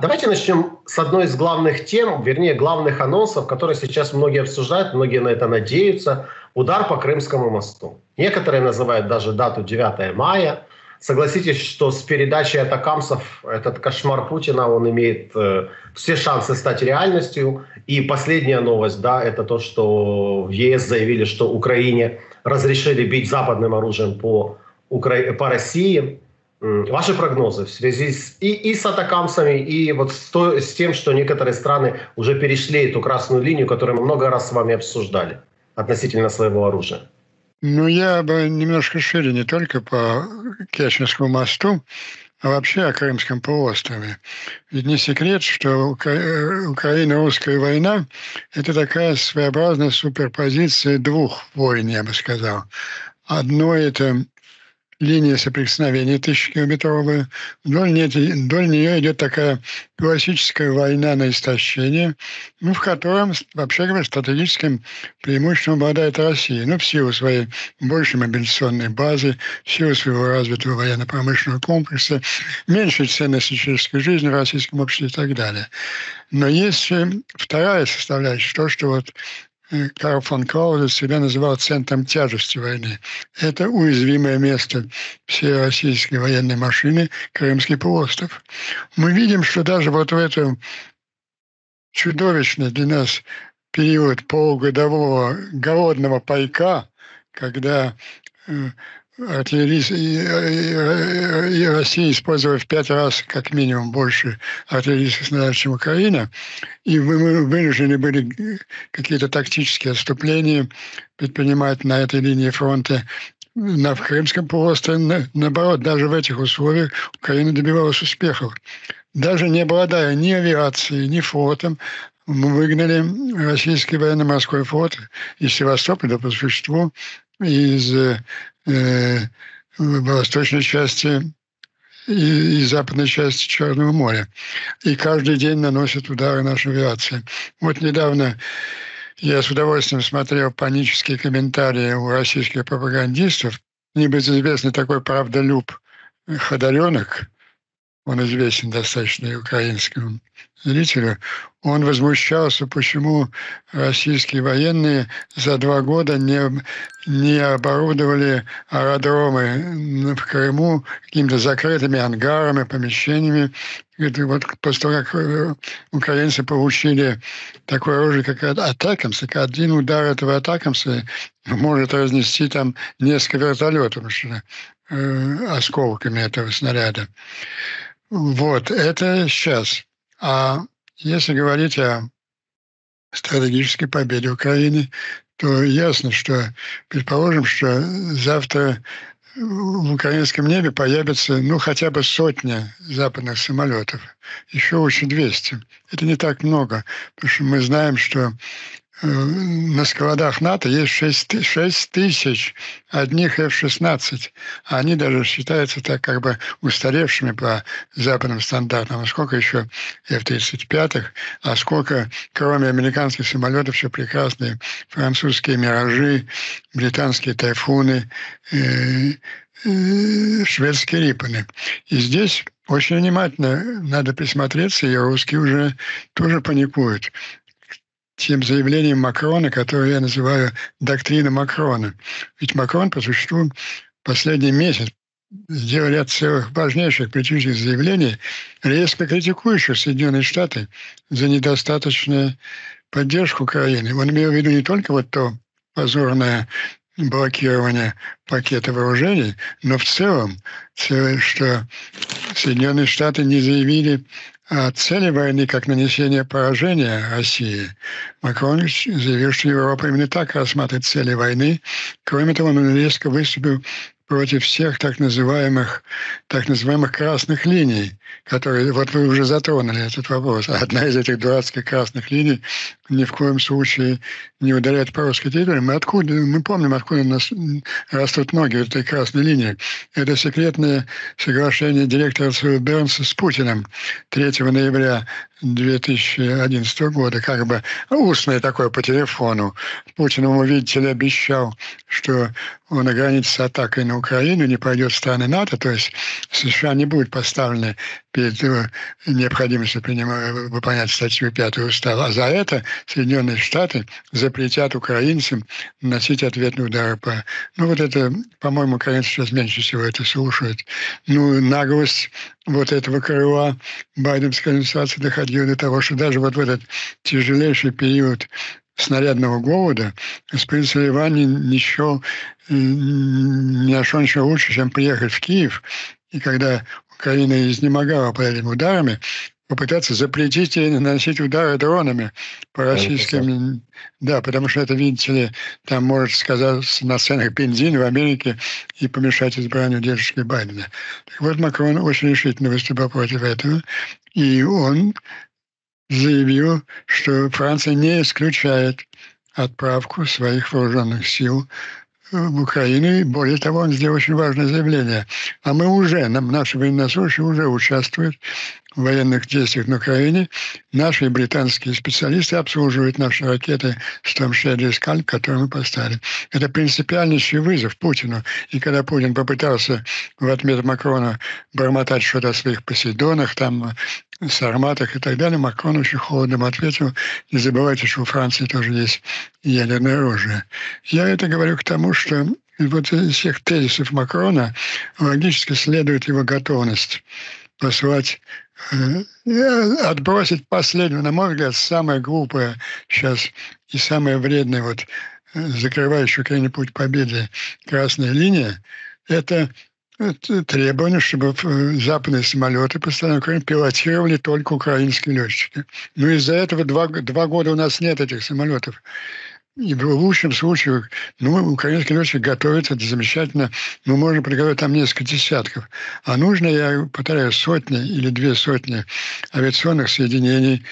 Давайте начнем с одной из главных тем, вернее, главных анонсов, которые сейчас многие обсуждают, многие на это надеются. Удар по Крымскому мосту. Некоторые называют даже дату 9 мая. Согласитесь, что с передачей атакамсов этот кошмар Путина, он имеет все шансы стать реальностью. И последняя новость, да, это то, что в ЕС заявили, что Украине разрешили бить западным оружием по России. Ваши прогнозы в связи с атакамсами, и вот с тем, что некоторые страны уже перешли эту красную линию, которую мы много раз с вами обсуждали относительно своего оружия? Ну, я бы немножко шире, не только по Керченскому мосту, а вообще о Крымском полуострове. Ведь не секрет, что Украино-русская война – это такая своеобразная суперпозиция двух войн, я бы сказал. Одно – это линия соприкосновения тысячекилометровая. Вдоль нее идет такая классическая война на истощение, ну, в котором, вообще говоря, стратегическим преимуществом обладает Россия. Ну, в силу своей большей мобилизационной базы, в силу своего развитого военно-промышленного комплекса, меньшей ценности человеческой жизни в российском обществе и так далее. Но есть вторая составляющая, то, что вот Карл фон Клаузевиц себя называл центром тяжести войны. Это уязвимое место всей российской военной машины – Крымский полуостров. Мы видим, что даже вот в этом чудовищный для нас период полугодового голодного пайка, когда и Россия использовала в 5 раз, как минимум, больше артиллерийских снарядов, чем Украина, и мы вынуждены были какие-то тактические отступления предпринимать на этой линии фронта. На Крымском полуострове, наоборот, даже в этих условиях Украина добивалась успехов. Даже не обладая ни авиацией, ни флотом, мы выгнали российский военно-морской флот из Севастополя по существу, из восточной части и западной части Черного моря. И каждый день наносят удары нашей авиации. Вот недавно я с удовольствием смотрел панические комментарии у российских пропагандистов. Небезызвестный такой правдолюб Ходоренок, он известен достаточно и украинскому зрителю, он возмущался, почему российские военные за 2 года не оборудовали аэродромы в Крыму какими-то закрытыми ангарами, помещениями. Это вот после того, как украинцы получили такое оружие, как атакамсы, один удар этого атакамса может разнести там несколько вертолетов осколками этого снаряда. Вот, это сейчас. А если говорить о стратегической победе Украины, то ясно, что, предположим, что завтра в украинском небе появится, ну, хотя бы сотня западных самолетов, еще лучше 200. Это не так много, потому что мы знаем, что на складах НАТО есть 6 тысяч одних F-16. Они даже считаются так как бы устаревшими по западным стандартам. А сколько еще F-35, а сколько, кроме американских самолетов, все прекрасные французские «Миражи», британские «Тайфуны», шведские «Рипены». И здесь очень внимательно надо присмотреться, и русские уже тоже паникуют тем заявлением Макрона, которое я называю «доктрина Макрона». Ведь Макрон, по существу, последний месяц сделал ряд целых важнейших политических заявлений, резко критикующих Соединенные Штаты за недостаточную поддержку Украины. Он имел в виду не только вот то позорное блокирование пакета вооружений, но в целом, что Соединенные Штаты не заявили о цели войны как нанесение поражения России. Макрон заявил, что Европа именно так рассматривает цели войны. Кроме того, он резко выступил против всех так называемых красных линий, которые, вот вы уже затронули этот вопрос, одна из этих дурацких красных линий ни в коем случае не ударяет по русской территории. Мы помним, откуда у нас растут ноги этой красной линии. Это секретное соглашение директора ЦРУ Бернса с Путиным 3 ноября 2011 года, как бы устное такое по телефону. Путин ему, видите ли, обещал, что он ограничится атакой на Украину, не пройдет страны НАТО, то есть США не будут поставлены перед необходимостью выполнять статью 5 устава. А за это Соединенные Штаты запретят украинцам наносить ответный удар по... Ну вот это, по-моему, украинцы сейчас меньше всего это слушают. Ну, наглость вот этого крыла байденской администрации доходила до того, что даже вот в этот тяжелейший период снарядного голода господин Салливан не нашел ничего лучше, чем приехать в Киев, и когда Украина изнемогала под этими ударами, попытаться запретить ей наносить удары дронами по российским... Да, потому что это, видите ли, там может сказаться на ценах бензин в Америке и помешать избранию дедушки Байдена. Так вот, Макрон очень решительно выступал против этого, и он заявил, что Франция не исключает отправку своих вооруженных сил в Украину. И более того, он сделал очень важное заявление. А мы уже, наши военнослужащие уже участвуют в военных действиях на Украине. Наши британские специалисты обслуживают наши ракеты Storm Shadow и Адрескаль, которые мы поставили. Это принципиальнейший вызов Путину. И когда Путин попытался в ответ Макрона бормотать что-то о своих посейдонах, там, сарматах и так далее, Макрон очень холодным ответил: не забывайте, что у Франции тоже есть ядерное оружие. Я это говорю к тому, что вот из всех тезисов Макрона логически следует его готовность послать, отбросить последнюю, на мой взгляд, самое глупое сейчас и самое вредное, вот, закрывающее Украине путь победы красная линия, это требование, чтобы западные самолеты по стране Украины пилотировали только украинские летчики. Но из-за этого два года у нас нет этих самолетов. И в лучшем случае, ну, украинский летчик готовится, это замечательно, но можно приготовить там несколько десятков. А нужно, я повторяю, сотни или 200 авиационных соединений,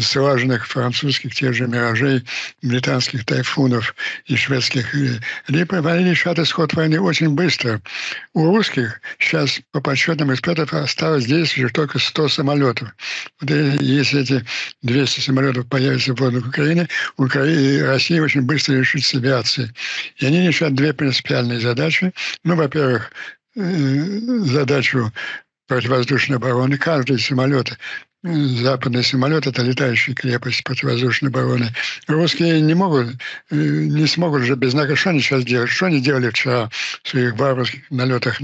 слаженных французских, тех же «Миражей», британских «Тайфунов» и шведских «Рипен», они решат исход войны очень быстро. У русских сейчас, по подсчетам экспертов, осталось действующих только 100 самолетов. Вот если эти 200 самолетов появятся в воздухе Украины, Россия очень быстро решит с авиацией. И они решат две принципиальные задачи. Ну, во-первых, задачу противовоздушной обороны. Каждый самолет, западный самолет — это летающая крепость противовоздушной обороны. Русские не смогут же без накола. Что они сейчас делают? Что они делали вчера в своих варварских налетах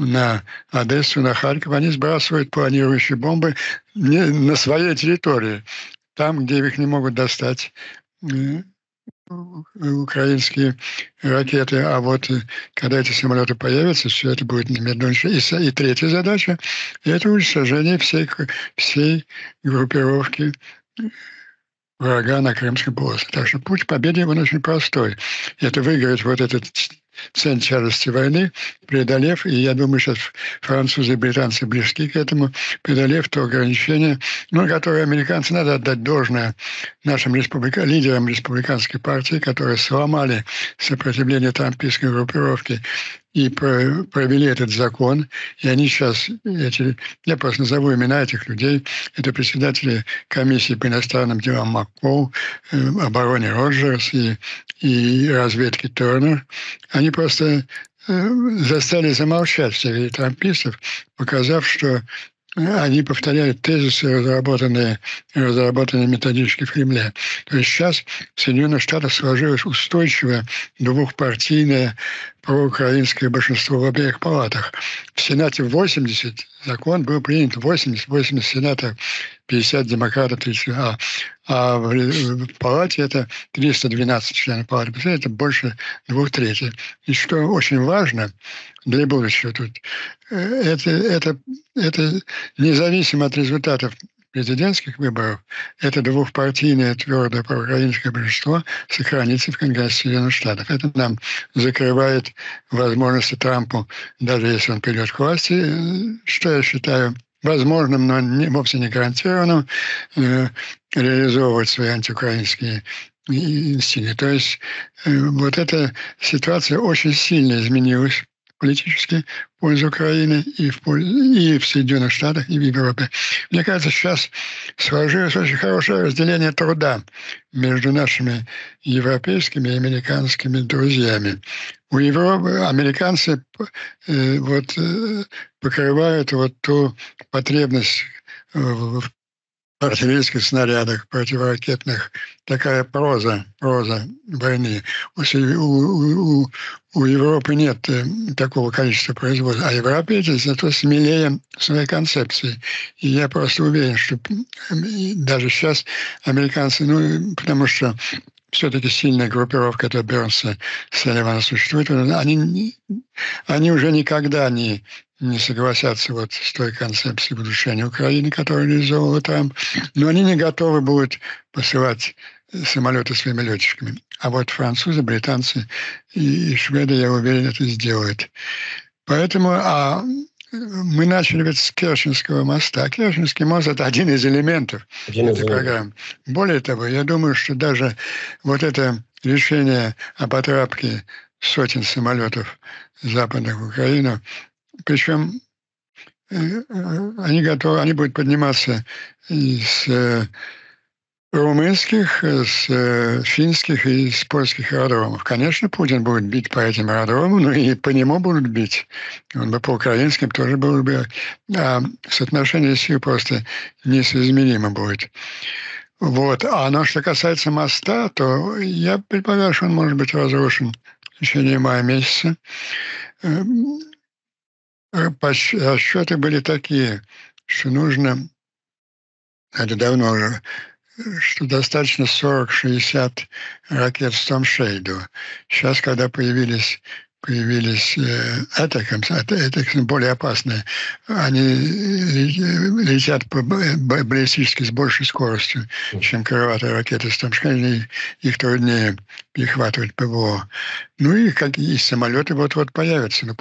на Одессу, на Харьков? Они сбрасывают планирующие бомбы на своей территории, там, где их не могут достать украинские ракеты. А вот когда эти самолеты появятся, все это будет немедленно. И третья задача – это уничтожение всей группировки врага на Крымском полуострове. Так что путь к победе, он очень простой. Это выиграть вот этот центр тяжести войны, преодолев, и я думаю, сейчас французы и британцы близки к этому, преодолев то ограничение, ну, которое американцы, надо отдать должное нашим лидерам республиканской партии, которые сломали сопротивление трампийской группировки и провели этот закон. И они сейчас, я просто назову имена этих людей, это председатели комиссии по иностранным делам МакКол, обороне Роджерс и разведки Тернер. Они просто заставили замолчать всех трампистов, показав, что они повторяют тезисы, разработанные методически в Кремле. То есть сейчас в Соединенных Штатах сложилось устойчивое двухпартийное проукраинское большинство в обеих палатах. В Сенате 80, закон был принят 80 сенаторов, 50 демократов, 30, а в палате это 312 членов палаты, это больше 2/3. И что очень важно для будущего тут, это независимо от результатов президентских выборов, это двухпартийное твердое проукраинское большинство сохранится в Конгрессе Соединенных Штатов. Это нам закрывает возможности Трампу, даже если он придет к власти, что я считаю возможным, но вовсе не гарантированным, реализовывать свои антиукраинские инстинкты. То есть вот эта ситуация очень сильно изменилась политически в пользу Украины и в Соединенных Штатах, и в Европе. Мне кажется, сейчас сложилось очень хорошее разделение труда между нашими европейскими и американскими друзьями. У Европы американцы покрывают ту потребность в артиллерийских снарядах, противоракетных, такая проза войны. У Европы нет такого количества производства, а европейцы зато смелее в своей концепции. И я просто уверен, что даже сейчас американцы, потому что все-таки сильная группировка этого Бернса, Салливана существует, они уже никогда не согласятся с той концепцией удушения Украины, которую реализовывал Трамп, но они не готовы будут посылать самолеты своими летчиками. А французы, британцы и шведы, я уверен, это сделают. Поэтому мы начали с Керченского моста. Керченский мост – это один из элементов этой программы. Более того, я думаю, что даже это решение об отправке сотен самолетов западных в Украину, причем они будут подниматься из румынских, с финских и с польских аэродромов. Конечно, Путин будет бить по этим аэродромам, но и по нему будут бить. Он бы по украинским тоже был бы. А соотношение сил просто несоизмеримо будет. Но что касается моста, то я предполагаю, что он может быть разрушен в течение мая месяца. Расчеты были такие, что нужно, это давно уже, что достаточно 40-60 ракет Storm Shadow. Сейчас, когда появились Атакамсы, более опасные, они летят баллистически с большей скоростью, чем крылатые ракеты Storm Shadow, их труднее перехватывать ПВО. И самолеты вот-вот появятся.